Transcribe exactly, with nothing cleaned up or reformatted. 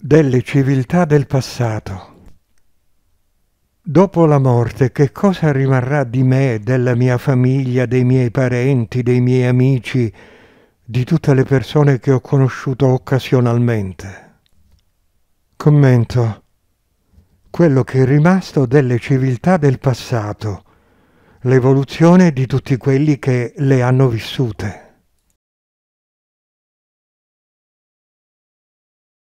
delle civiltà del passato. Dopo la morte, che cosa rimarrà di me, della mia famiglia, dei miei parenti, dei miei amici, di tutte le persone che ho conosciuto occasionalmente? Commento. Quello che è rimasto delle civiltà del passato, l'evoluzione di tutti quelli che le hanno vissute.